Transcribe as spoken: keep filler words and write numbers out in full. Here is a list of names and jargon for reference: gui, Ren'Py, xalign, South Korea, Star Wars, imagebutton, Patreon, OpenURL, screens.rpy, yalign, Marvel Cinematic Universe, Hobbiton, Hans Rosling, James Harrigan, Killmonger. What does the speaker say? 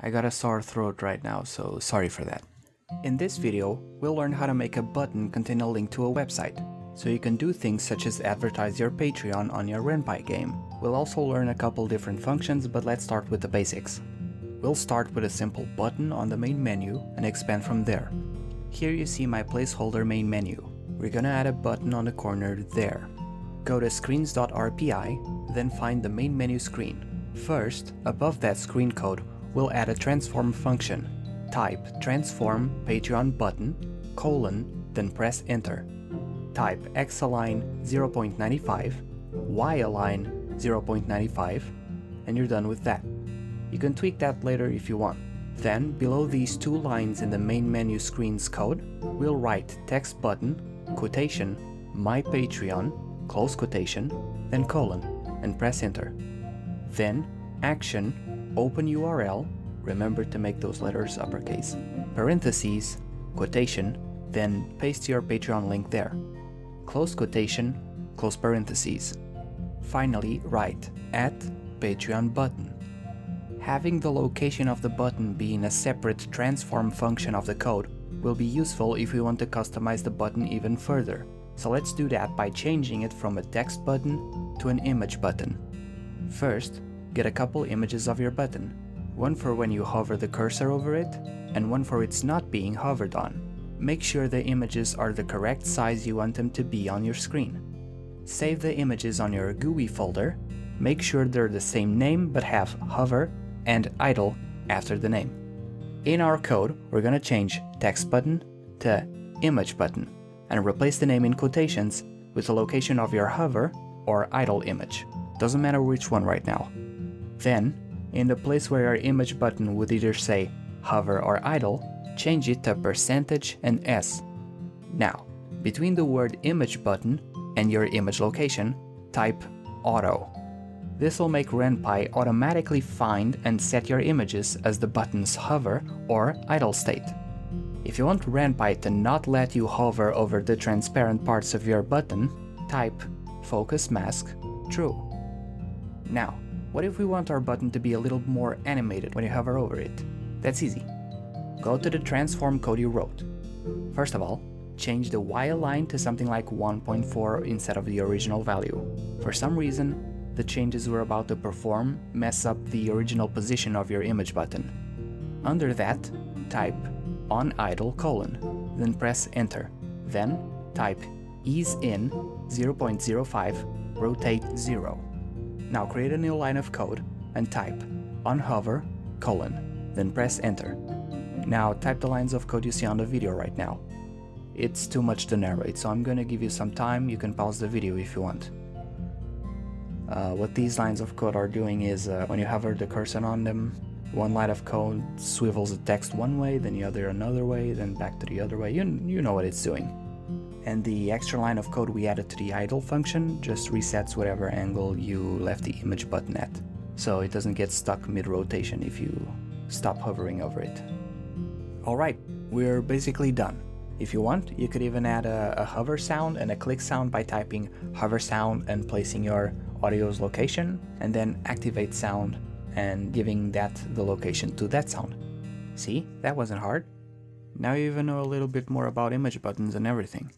I got a sore throat right now, so sorry for that. In this video, we'll learn how to make a button contain a link to a website, so you can do things such as advertise your Patreon on your Ren'Py game. We'll also learn a couple different functions, but let's start with the basics. We'll start with a simple button on the main menu and expand from there. Here you see my placeholder main menu. We're gonna add a button on the corner there. Go to screens dot R P Y, then find the main menu screen. First, above that screen code, we'll add a transform function. Type transform Patreon button, colon, then press enter. Type xalign zero point nine five, yalign zero point nine five, and you're done with that. You can tweak that later if you want. Then, below these two lines in the main menu screen's code, we'll write text button, quotation, my Patreon, close quotation, then colon, and press enter. Then, action, Open U R L, remember to make those letters uppercase, parentheses, quotation, then paste your Patreon link there. Close quotation, close parentheses. Finally, write at Patreon button. Having the location of the button be in a separate transform function of the code will be useful if we want to customize the button even further. So let's do that by changing it from a text button to an image button. First, get a couple images of your button, one for when you hover the cursor over it, and one for it's not being hovered on. Make sure the images are the correct size you want them to be on your screen. Save the images on your G U I folder, make sure they're the same name but have hover and idle after the name. In our code, we're gonna change text button to image button and replace the name in quotations with the location of your hover or idle image. Doesn't matter which one right now. Then, in the place where your image button would either say hover or idle, change it to percentage and S. Now, between the word image button and your image location, type auto. This will make Ren'Py automatically find and set your images as the button's hover or idle state. If you want Ren'Py to not let you hover over the transparent parts of your button, type focus mask true. Now, what if we want our button to be a little more animated when you hover over it? That's easy. Go to the transform code you wrote. First of all, change the yalign to something like one point four instead of the original value. For some reason, the changes we're about to perform mess up the original position of your image button. Under that, type on idle colon, then press enter. Then type ease in zero point zero five rotate zero. Now create a new line of code and type on hover colon, then press enter. Now type the lines of code you see on the video right now. It's too much to narrate, so I'm gonna give you some time. You can pause the video if you want. Uh, what these lines of code are doing is, uh, when you hover the cursor on them, one line of code swivels the text one way, then the other another way, then back to the other way. You, you know what it's doing. And the extra line of code we added to the idle function just resets whatever angle you left the image button at, so it doesn't get stuck mid-rotation if you stop hovering over it. Alright, we're basically done. If you want, you could even add a, a hover sound and a click sound by typing hover sound and placing your audio's location, and then activate sound and giving that the location to that sound. See, that wasn't hard. Now you even know a little bit more about image buttons and everything.